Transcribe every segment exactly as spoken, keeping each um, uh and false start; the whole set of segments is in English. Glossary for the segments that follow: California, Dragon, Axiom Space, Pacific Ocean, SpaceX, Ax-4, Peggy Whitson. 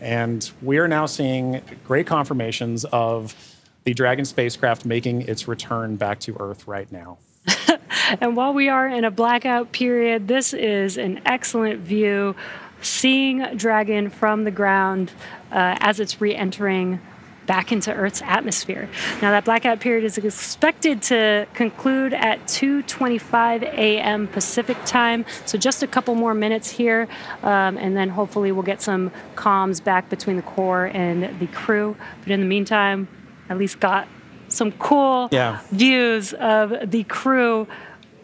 And we are now seeing great confirmations of the Dragon spacecraft making its return back to Earth right now. And while we are in a blackout period, this is an excellent view, seeing Dragon from the ground uh, as it's re-entering back into Earth's atmosphere. Now, that blackout period is expected to conclude at two twenty-five a m Pacific time, so just a couple more minutes here, um, and then hopefully we'll get some comms back between the core and the crew. But in the meantime, at least got some cool yeah. views of the crew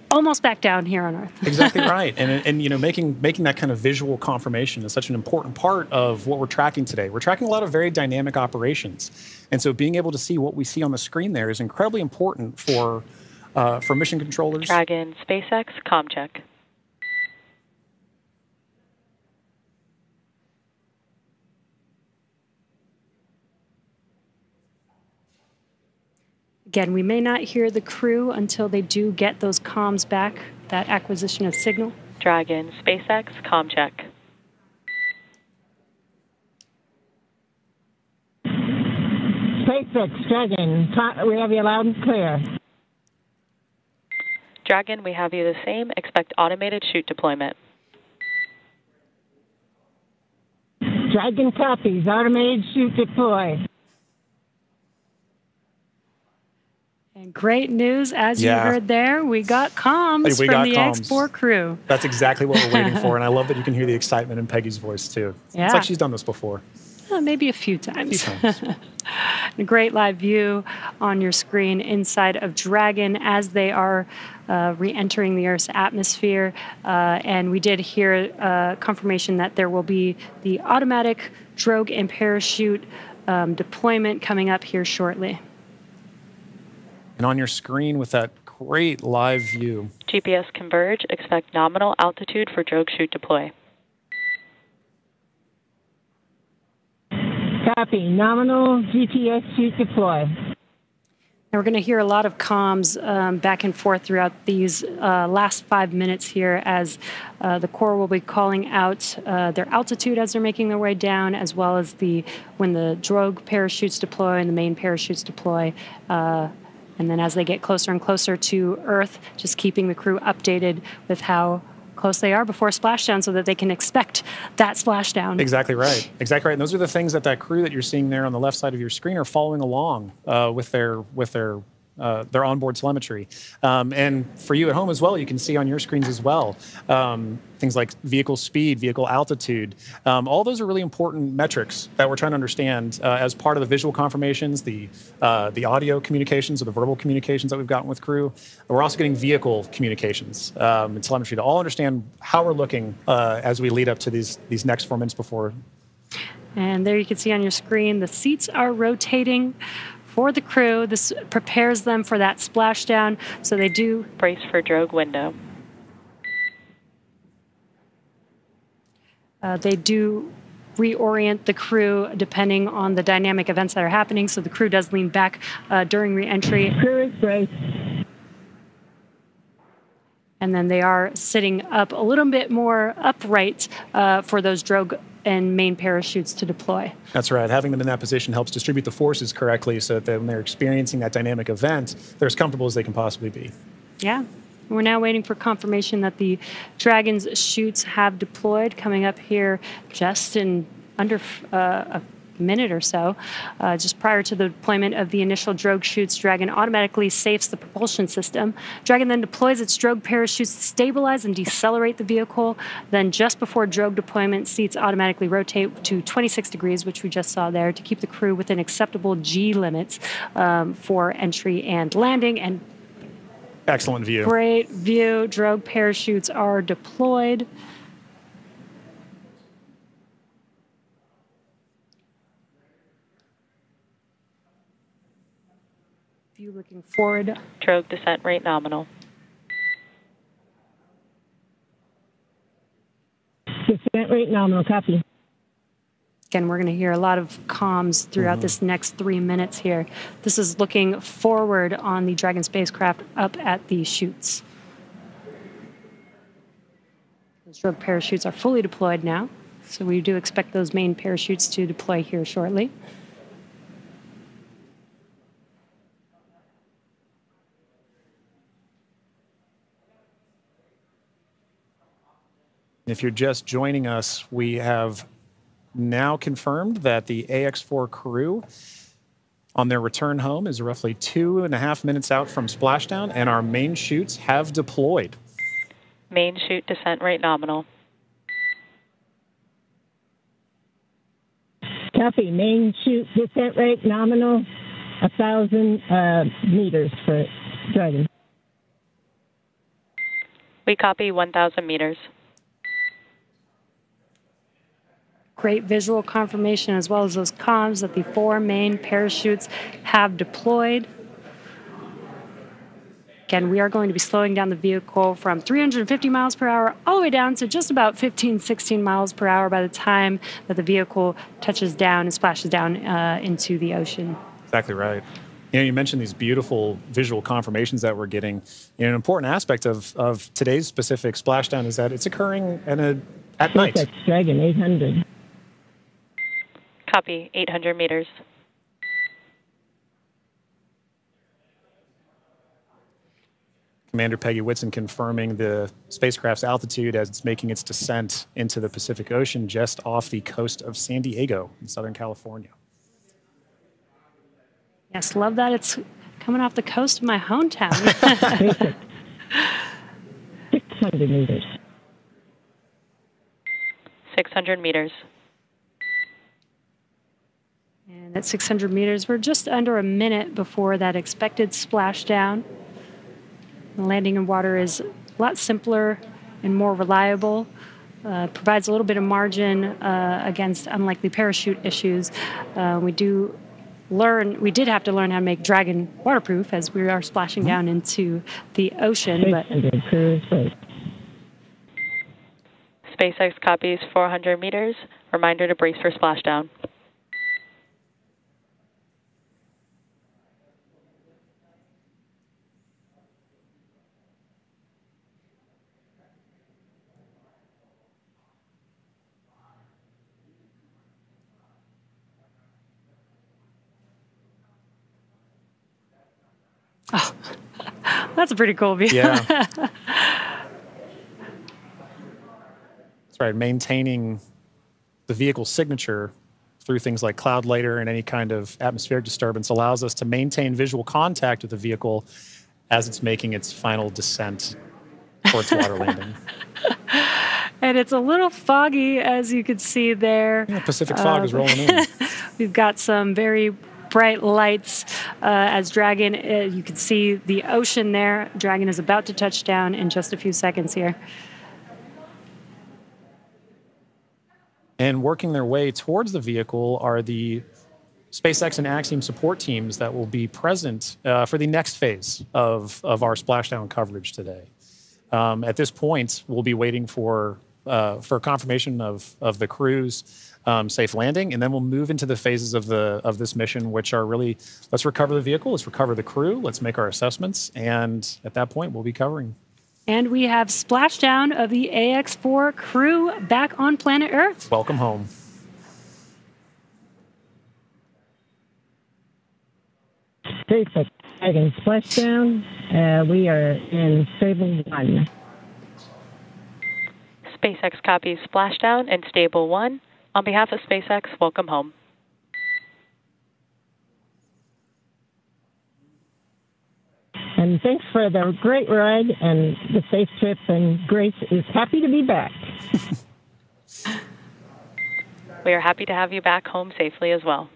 almost back down here on Earth. Exactly right. And, and you know, making, making that kind of visual confirmation is such an important part of what we're tracking today. We're tracking a lot of very dynamic operations. And so being able to see what we see on the screen there is incredibly important for, uh, for mission controllers. Dragon, SpaceX, comm check. Again, we may not hear the crew until they do get those comms back, that acquisition of signal. Dragon, SpaceX, comm check. SpaceX, Dragon, we have you loud and clear. Dragon, we have you the same. Expect automated chute deployment. Dragon copies, automated chute deploy. And great news, as yeah. you heard there, we got comms we from got the comms. Ax four crew. That's exactly what we're waiting for, and I love that you can hear the excitement in Peggy's voice, too. Yeah. It's like she's done this before. Uh, maybe a few times. A few times. A great live view on your screen inside of Dragon as they are uh, re-entering the Earth's atmosphere, uh, and we did hear uh, confirmation that there will be the automatic drogue and parachute um, deployment coming up here shortly. And on your screen with that great live view. G P S converge. Expect nominal altitude for drogue chute deploy. Copy. Nominal G P S chute deploy. And we're going to hear a lot of comms um, back and forth throughout these uh, last five minutes here as uh, the Corps will be calling out uh, their altitude as they're making their way down, as well as the when the drogue parachutes deploy and the main parachutes deploy. Uh, And then as they get closer and closer to Earth, just keeping the crew updated with how close they are before splashdown so that they can expect that splashdown. Exactly right. Exactly right. And those are the things that that crew that you're seeing there on the left side of your screen are following along uh, with their, with their, uh, their onboard telemetry. Um, and for you at home as well, you can see on your screens as well, um, things like vehicle speed, vehicle altitude. Um, all those are really important metrics that we're trying to understand uh, as part of the visual confirmations, the, uh, the audio communications or the verbal communications that we've gotten with crew. We're also getting vehicle communications um, and telemetry to all understand how we're looking uh, as we lead up to these, these next four minutes before. And there you can see on your screen, the seats are rotating for the crew. This prepares them for that splashdown, so they do brace for drogue window. Uh, they do reorient the crew depending on the dynamic events that are happening, so the crew does lean back uh, during re-entry. Crew is braced. And then they are sitting up a little bit more upright uh, for those drogue and main parachutes to deploy. That's right. Having them in that position helps distribute the forces correctly so that when they're experiencing that dynamic event, they're as comfortable as they can possibly be. Yeah. We're now waiting for confirmation that the Dragon's chutes have deployed, coming up here just in under uh, a minute or so. Uh, just prior to the deployment of the initial drogue chutes, Dragon automatically safes the propulsion system. Dragon then deploys its drogue parachutes to stabilize and decelerate the vehicle. Then just before drogue deployment, seats automatically rotate to twenty-six degrees, which we just saw there, to keep the crew within acceptable G limits um, for entry and landing. And excellent view. Great view. Drogue parachutes are deployed. View looking forward. Drogue descent rate nominal. Descent rate nominal, copy. Again, we're going to hear a lot of comms throughout mm-hmm. this next three minutes here. This is looking forward on the Dragon spacecraft up at the chutes. Those drogue parachutes are fully deployed now. So we do expect those main parachutes to deploy here shortly. If you're just joining us, we have now confirmed that the A X four crew on their return home is roughly two and a half minutes out from splashdown, and our main chutes have deployed. Main chute descent rate nominal. Copy, main chute descent rate nominal, one thousand uh, meters for Dragon. We copy one thousand meters. Great visual confirmation, as well as those comms, that the four main parachutes have deployed. Again, we are going to be slowing down the vehicle from three hundred fifty miles per hour all the way down to just about fifteen, sixteen miles per hour by the time that the vehicle touches down and splashes down uh, into the ocean. Exactly right. You know, you mentioned these beautiful visual confirmations that we're getting. You know, an important aspect of, of today's specific splashdown is that it's occurring at, a, at night. That's Dragon eight hundred. Copy, eight hundred meters. Commander Peggy Whitson confirming the spacecraft's altitude as it's making its descent into the Pacific Ocean just off the coast of San Diego in Southern California. Yes, love that it's coming off the coast of my hometown. six hundred meters. six hundred meters. And at six hundred meters, we're just under a minute before that expected splashdown. The landing in water is a lot simpler and more reliable, uh, provides a little bit of margin uh, against unlikely parachute issues. Uh, we do learn, we did have to learn how to make Dragon waterproof as we are splashing down into the ocean. But SpaceX copies four hundred meters. Reminder to brace for splashdown. Oh, that's a pretty cool view. Yeah. That's right. Maintaining the vehicle's signature through things like cloud layer and any kind of atmospheric disturbance allows us to maintain visual contact with the vehicle as it's making its final descent towards water landing. And it's a little foggy, as you can see there. Yeah, Pacific fog um, is rolling in. We've got some very bright lights uh, as Dragon, uh, you can see the ocean there. Dragon is about to touch down in just a few seconds here. And working their way towards the vehicle are the SpaceX and Axiom support teams that will be present uh, for the next phase of, of our splashdown coverage today. Um, at this point, we'll be waiting for Uh, for confirmation of, of the crew's um, safe landing, and then we'll move into the phases of the of this mission, which are really, let's recover the vehicle, let's recover the crew, let's make our assessments, and at that point, we'll be covering. And we have splashdown of the A X four crew back on planet Earth. Welcome home. SpaceX Dragon splashdown. Uh, we are in stable one. SpaceX copies splashdown and stable one. On behalf of SpaceX, welcome home. And thanks for the great ride and the safe trip, and Grace is happy to be back. We are happy to have you back home safely as well.